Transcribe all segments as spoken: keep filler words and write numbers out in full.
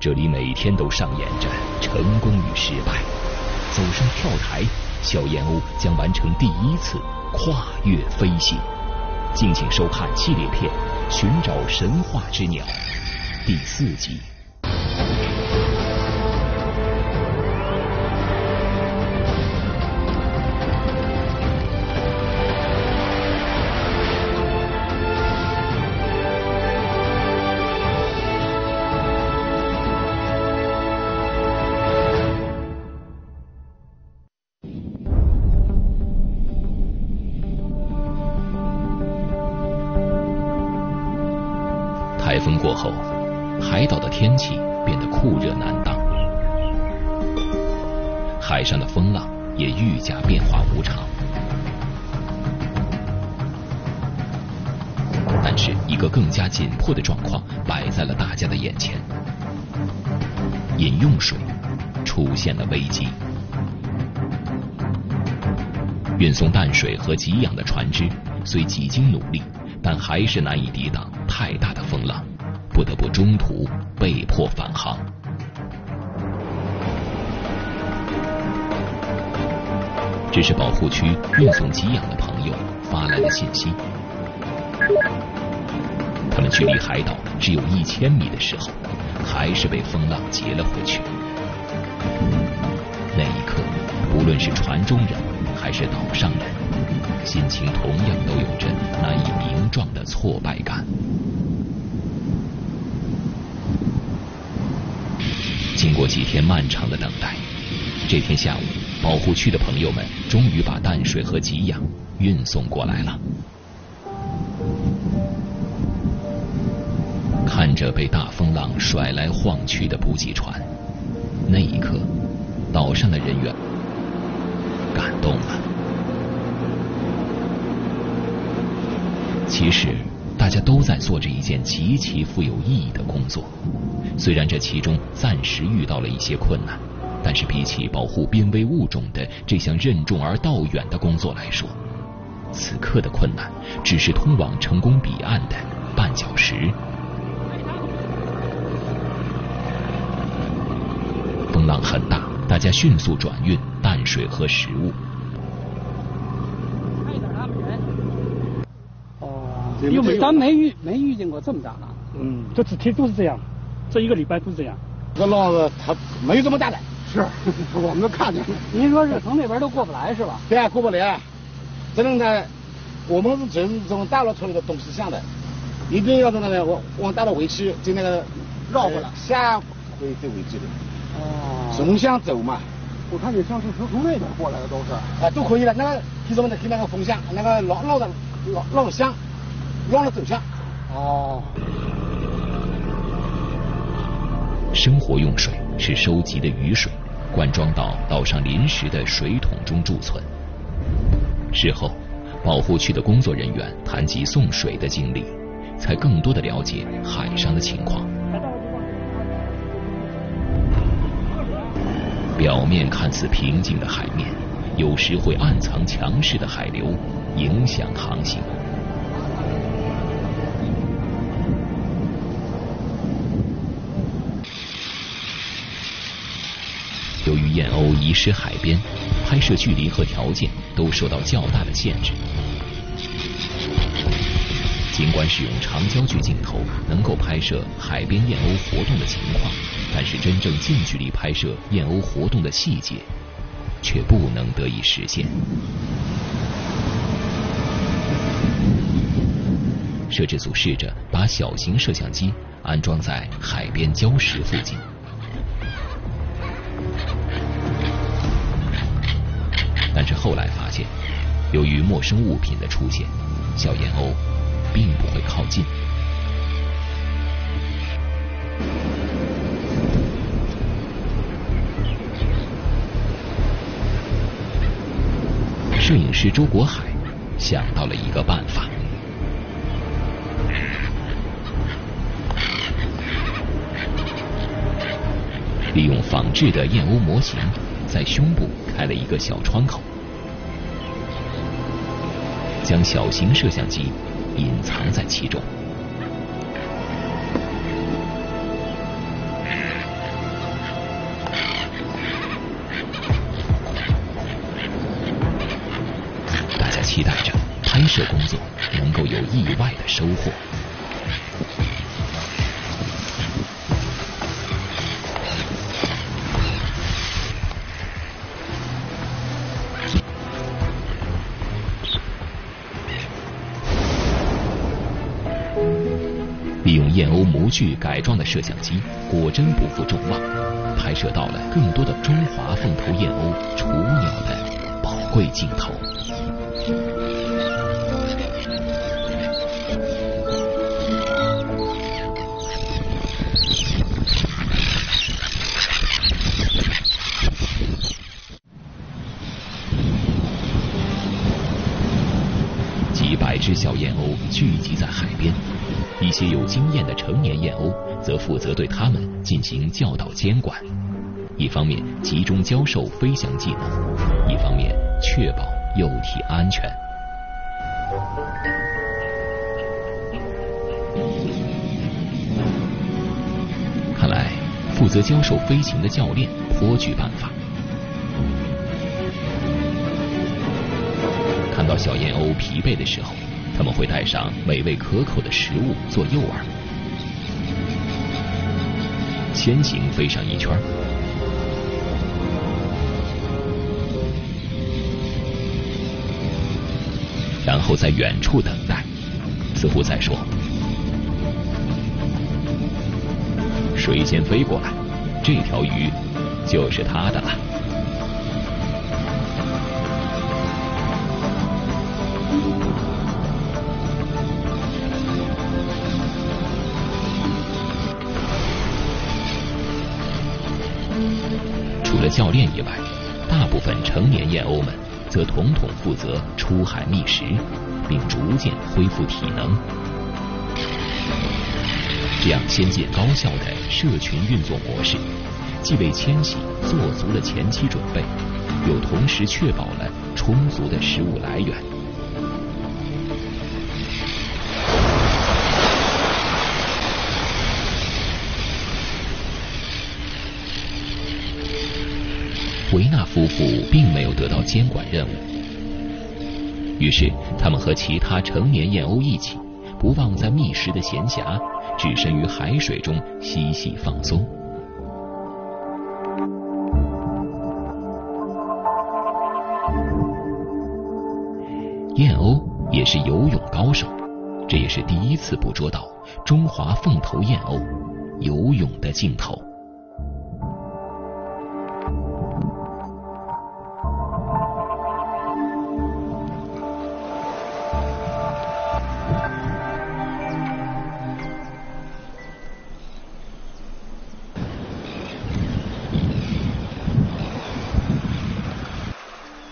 这里每天都上演着成功与失败。走上跳台，小燕鸥将完成第一次跨越飞行。敬请收看系列片《寻找神话之鸟》第四集。台风过后，海岛的天气变得酷热难当，海上的风浪也愈加变化无常。但是，一个更加紧迫的状况摆在了大家的眼前：饮用水出现了危机。运送淡水和给养的船只虽几经努力，但还是难以抵挡太大的风浪，不得不中途被迫返航。这是保护区运送给养的朋友发来的信息。他们距离海岛只有一千米的时候，还是被风浪截了回去。那一刻，无论是船中人还是岛上人，心情同样都有着难以名状的挫败感。经过几天漫长的等待，这天下午，保护区的朋友们终于把淡水和给养运送过来了。看着被大风浪甩来晃去的补给船，那一刻，岛上的人员感动了。其实大家都在做着一件极其富有意义的工作，虽然这其中暂时遇到了一些困难，但是比起保护濒危物种的这项任重而道远的工作来说，此刻的困难只是通往成功彼岸的绊脚石。风浪很大，大家迅速转运淡水和食物。哦，因为咱没遇没遇见过这么大浪。嗯，这几天都是这样，这一个礼拜都是这样。这浪子它没这么大的，是我们都看见了。您说是从那边都过不来是吧？对，过不来。真正的，我们是从从大陆出来的东西向的，一定要从那边往往大陆回去，就那个绕过来，下回再回去的。哦，从向走嘛。我看你上次是从那边过来的，都是啊，都可以了。那个听什么的，听那个风向，那个浪浪的浪浪向，浪的走向。哦。生活用水是收集的雨水，灌装到岛上临时的水桶中贮存。事后，保护区的工作人员谈及送水的经历，才更多的了解海上的情况。表面看似平静的海面，有时会暗藏强势的海流，影响航行。由于燕鸥遗失海边，拍摄距离和条件都受到较大的限制。尽管使用长焦距镜头能够拍摄海边燕鸥活动的情况，但是真正近距离拍摄燕鸥活动的细节却不能得以实现。摄制组试着把小型摄像机安装在海边礁石附近，但是后来发现，由于陌生物品的出现，小燕鸥并不会靠近。摄影师周国海想到了一个办法。利用仿制的燕鸥模型，在胸部开了一个小窗口，将小型摄像机隐藏在其中。收获。利用燕鸥模具改装的摄像机，果真不负众望，拍摄到了更多的中华凤头燕鸥雏鸟的宝贵镜头。几百只小燕鸥聚集在海边。一些有经验的成年燕鸥则负责对它们进行教导监管，一方面集中教授飞翔技能，一方面确保幼体安全。看来，负责教授飞行的教练颇具办法。看到小燕鸥疲惫的时候，他们会带上美味可口的食物做诱饵，先行飞上一圈，然后在远处等待，似乎在说：“谁先飞过来，这条鱼就是他的了。”教练以外，大部分成年燕鸥们则统统负责出海觅食，并逐渐恢复体能。这样先进高效的社群运作模式，既为迁徙做足了前期准备，又同时确保了充足的食物来源。维纳夫妇并没有得到监管任务，于是他们和其他成年燕鸥一起，不忘在觅食的闲暇，置身于海水中嬉戏放松。燕鸥也是游泳高手，这也是第一次捕捉到中华凤头燕鸥游泳的镜头。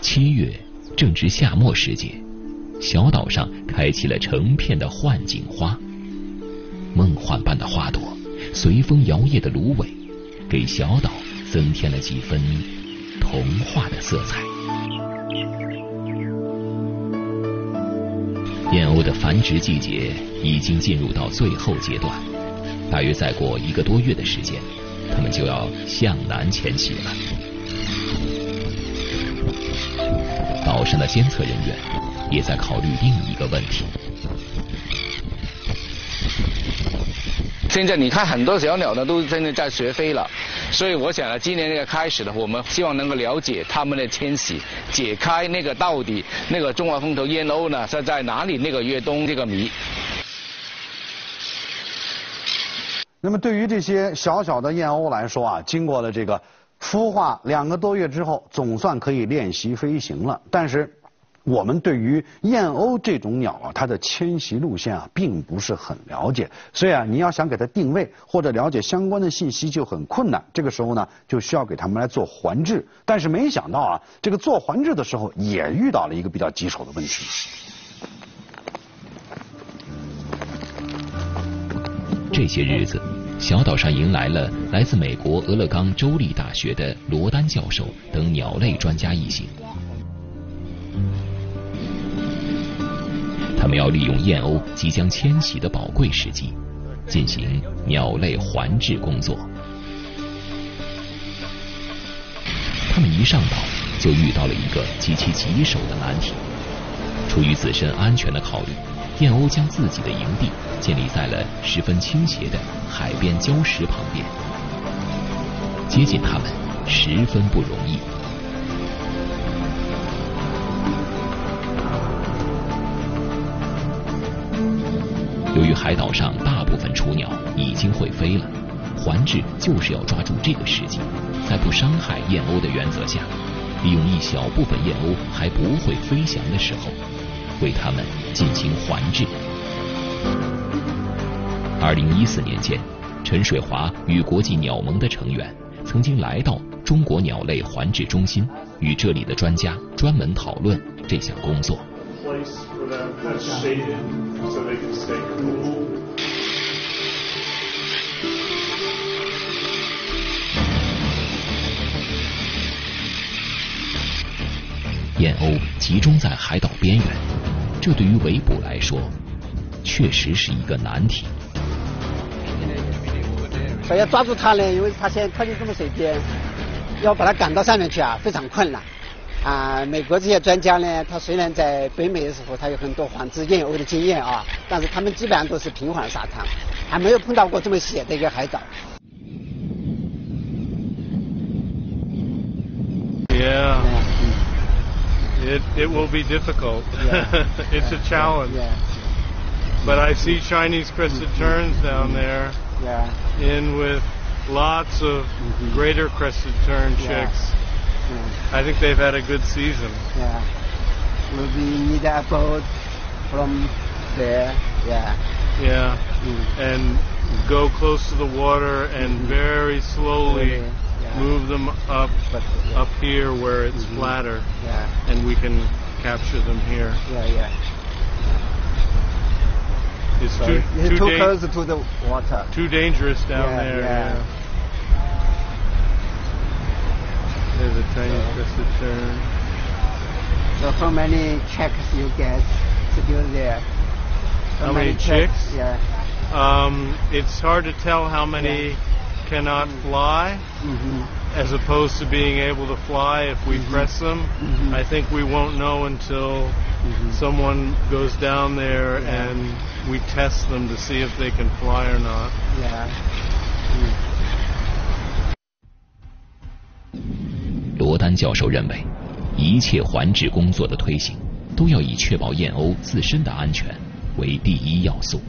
七月正值夏末时节，小岛上开启了成片的幻景花，梦幻般的花朵随风摇曳的芦苇，给小岛增添了几分童话的色彩。燕鸥的繁殖季节已经进入到最后阶段，大约再过一个多月的时间，它们就要向南迁徙了。岛上的监测人员也在考虑另一个问题。现在你看，很多小鸟呢都真的在学飞了，所以我想呢，今年这个开始呢，我们希望能够了解它们的迁徙，解开那个到底那个中华凤头燕鸥呢是在哪里那个越冬这个谜。那么对于这些小小的燕鸥来说啊，经过了这个孵化两个多月之后，总算可以练习飞行了。但是，我们对于燕鸥这种鸟啊，它的迁徙路线啊，并不是很了解，所以啊，你要想给它定位或者了解相关的信息就很困难。这个时候呢，就需要给它们来做环制。但是没想到啊，这个做环制的时候也遇到了一个比较棘手的问题。这些日子，小岛上迎来了来自美国俄勒冈州立大学的罗丹教授等鸟类专家一行，他们要利用燕鸥即将迁徙的宝贵时机，进行鸟类环制工作。他们一上岛就遇到了一个极其棘手的难题，出于自身安全的考虑，燕鸥将自己的营地建立在了十分倾斜的海边礁石旁边，接近它们十分不容易。由于海岛上大部分雏鸟已经会飞了，环志就是要抓住这个时机，在不伤害燕鸥的原则下，利用一小部分燕鸥还不会飞翔的时候，为它们进行环志。二零一四年间，陈水华与国际鸟盟的成员曾经来到中国鸟类环志中心，与这里的专家专门讨论这项工作。 燕鸥集中在海岛边缘，这对于围捕来说确实是一个难题。想要抓住它呢，因为它现在靠近这么水边，要把它赶到上面去啊，非常困难。 啊，美国这些专家呢，他虽然在北美的时候，他有很多环志燕鸥的经验啊，但是他们基本上都是平缓沙滩，还没有碰到过这么险的一个海岛。Yeah, it it will be difficult. It's a challenge. But I see Chinese crested terns down there. Yeah. In with lots of greater crested tern chicks. I think they've had a good season. Yeah. We need a boat from there. Yeah. Yeah. Mm. And go close to the water and mm-hmm. very slowly yeah. move them up but, yeah. up here where it's mm-hmm. flatter. Yeah. And we can capture them here. Yeah, yeah. It's so too, it's too, too close to the water. Too dangerous down yeah, there. Yeah. Yeah. There's a Chinese crested tern. So how many chicks you get to do there? How, how many, many chicks? chicks? Yeah. Um, it's hard to tell how many yeah. cannot mm-hmm. fly, mm-hmm. as opposed to being able to fly if we mm-hmm. press them. Mm-hmm. I think we won't know until mm-hmm. someone goes down there yeah. and we test them to see if they can fly or not. Yeah. Mm. 罗丹教授认为，一切环志工作的推行都要以确保燕鸥自身的安全为第一要素，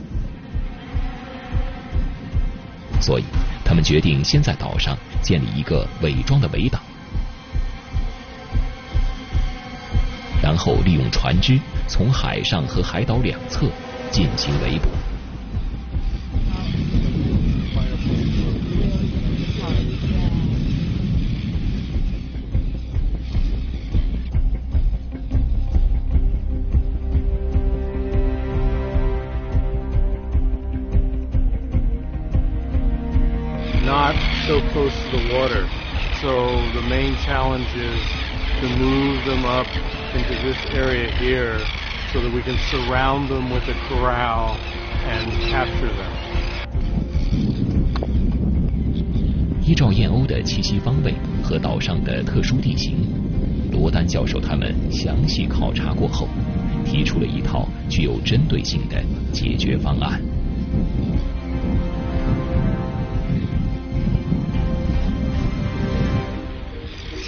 所以他们决定先在岛上建立一个伪装的围挡，然后利用船只从海上和海岛两侧进行围捕。 So close to the water. So the main challenge is to move them up into this area here so that we can surround them with a corral and capture them. 依照燕鸥的栖息方位和岛上的特殊地形，罗丹教授他们详细考察过后，提出了一套具有针对性的解决方案。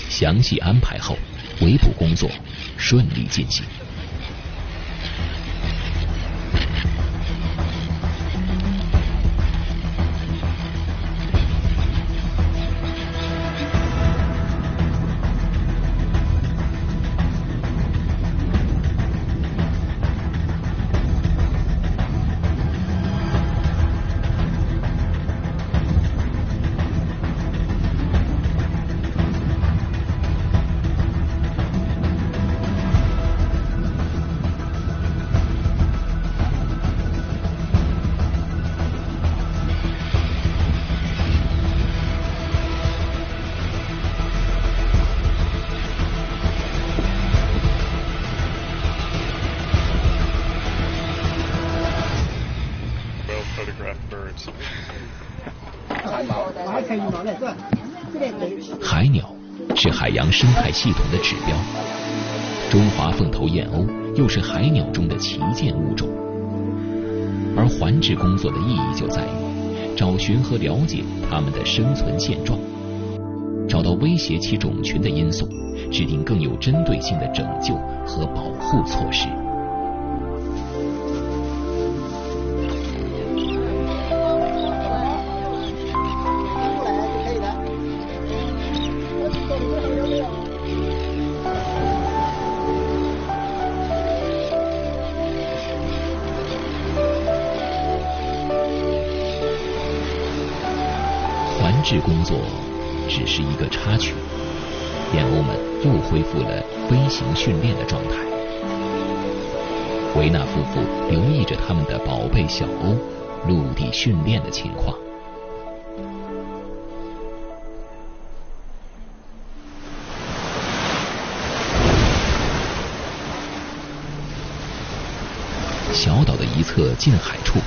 详细安排后，围捕工作顺利进行。海鸟是海洋生态系统的指标，中华凤头燕鸥又是海鸟中的旗舰物种。而环志工作的意义就在于找寻和了解它们的生存现状，找到威胁其种群的因素，制定更有针对性的拯救和保护措施。环志工作只是一个插曲，燕鸥们又恢复了飞行训练的状态。维纳夫妇留意着他们的宝贝小鸥陆地训练的情况。小岛的一侧近海处，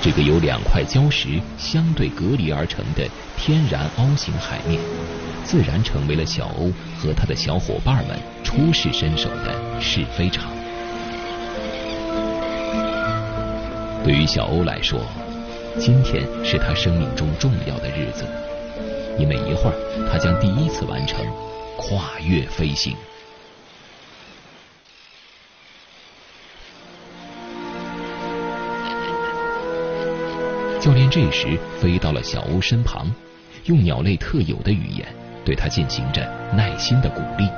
这个由两块礁石相对隔离而成的天然凹形海面，自然成为了小鸥和他的小伙伴们出试身手的试飞场。对于小鸥来说，今天是他生命中重要的日子，因为一会儿他将第一次完成跨越飞行。教练这时飞到了小鸥身旁，用鸟类特有的语言对它进行着耐心的鼓励。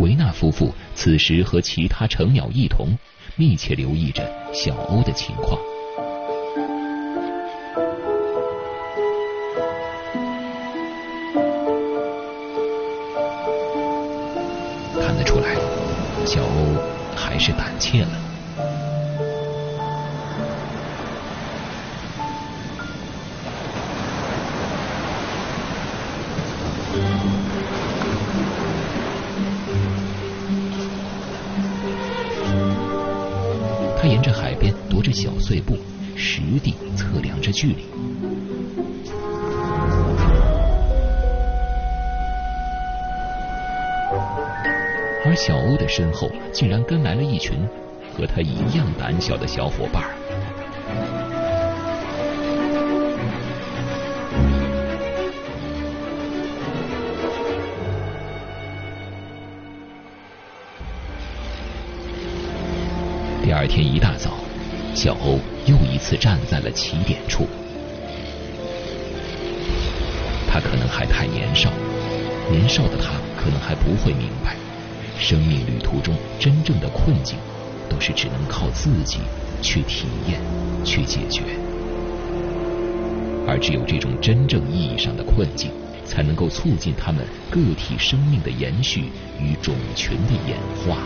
维纳夫妇此时和其他成鸟一同密切留意着小鸥的情况。看得出来，小鸥还是胆怯了。他沿着海边踱着小碎步，实地测量着距离。而小鸥的身后竟然跟来了一群和他一样胆小的小伙伴。第二天一大早，小鸥又一次站在了起点处。它可能还太年少，年少的它可能还不会明白，生命旅途中真正的困境都是只能靠自己去体验、去解决。而只有这种真正意义上的困境，才能够促进它们个体生命的延续与种群的演化。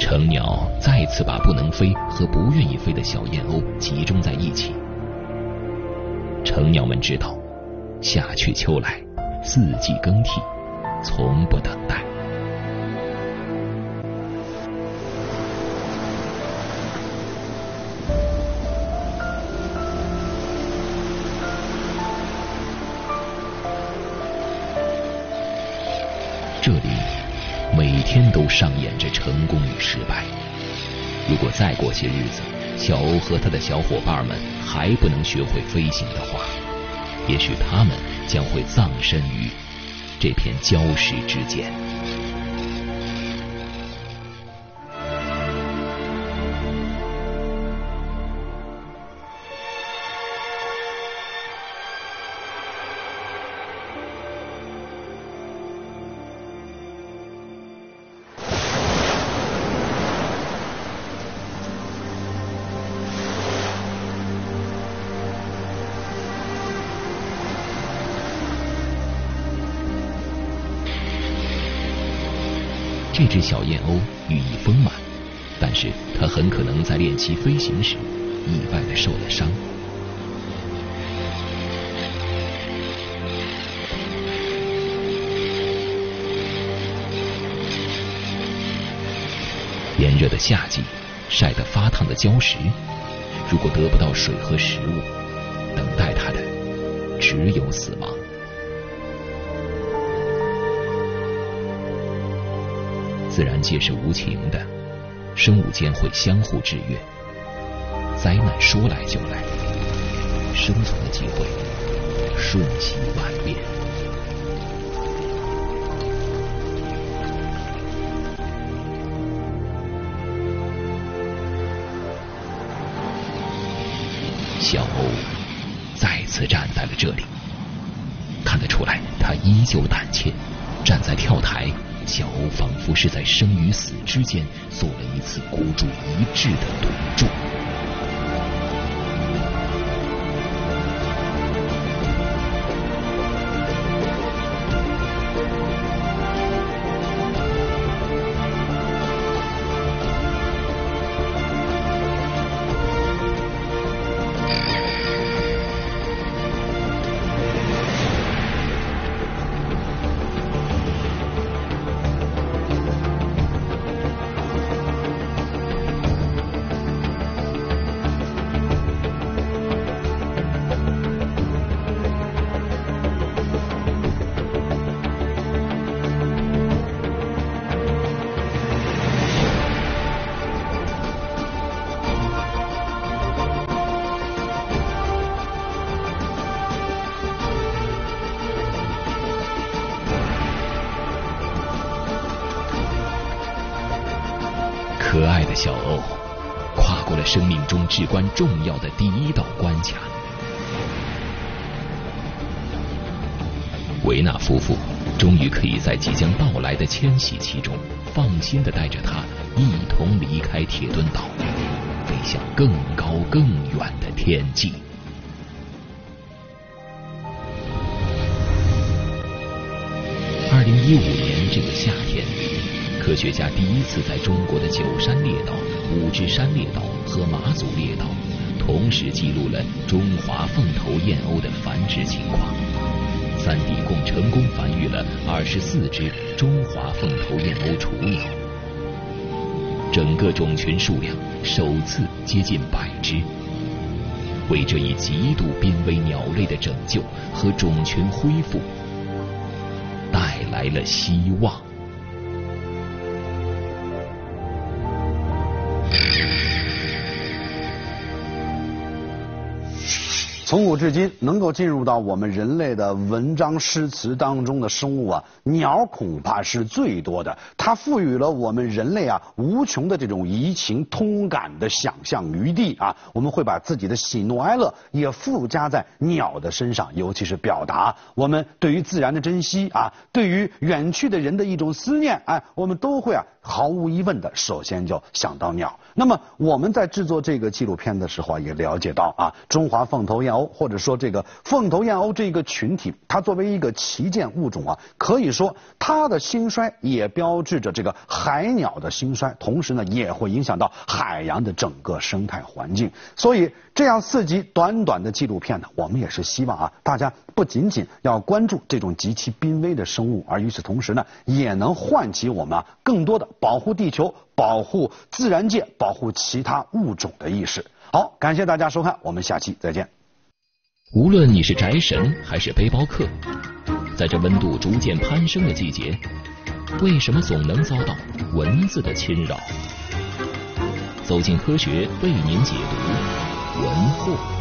成鸟再次把不能飞和不愿意飞的小燕鸥集中在一起。成鸟们知道，夏去秋来，四季更替，从不等待。这里每天都上演着成功与失败。如果再过些日子，小鸥和他的小伙伴们还不能学会飞行的话，也许他们将会葬身于这片礁石之间。这只小燕鸥羽翼丰满，但是它很可能在练习飞行时意外的受了伤。炎热的夏季，晒得发烫的礁石，如果得不到水和食物，等待它的只有死亡。自然界是无情的，生物间会相互制约。灾难说来就来，生存的机会瞬息万变。小欧再次站在了这里，看得出来他依旧胆怯。站在跳台，小欧仿佛是在生与死之间做了一次孤注一掷的赌注。可爱的小欧跨过了生命中至关重要的第一道关卡。维纳夫妇终于可以在即将到来的迁徙期中放心的带着他一同离开铁墩岛，飞向更高更远的天际。二零一五年这个夏天，科学家第一次在中国的九山列岛、五指山列岛和马祖列岛同时记录了中华凤头燕鸥的繁殖情况。三地共成功繁育了二十四只中华凤头燕鸥雏鸟，整个种群数量首次接近百只。为这一极度濒危鸟类的拯救和种群恢复带来了希望。从古至今，能够进入到我们人类的文章诗词当中的生物啊，鸟恐怕是最多的。它赋予了我们人类啊无穷的这种移情通感的想象余地啊。我们会把自己的喜怒哀乐也附加在鸟的身上，尤其是表达我们对于自然的珍惜啊，对于远去的人的一种思念，哎，我们都会啊毫无疑问的首先就想到鸟。那么我们在制作这个纪录片的时候啊，也了解到啊，中华凤头燕鸥或者说这个凤头燕鸥这个群体，它作为一个旗舰物种啊，可以说它的兴衰也标志着这个海鸟的兴衰，同时呢也会影响到海洋的整个生态环境。所以这样四集短短的纪录片呢，我们也是希望啊大家不仅仅要关注这种极其濒危的生物，而与此同时呢也能唤起我们啊更多的保护地球、保护自然界、保护其他物种的意识。好，感谢大家收看，我们下期再见。无论你是宅神还是背包客，在这温度逐渐攀升的季节，为什么总能遭到蚊子的侵扰？走进科学为您解读蚊祸。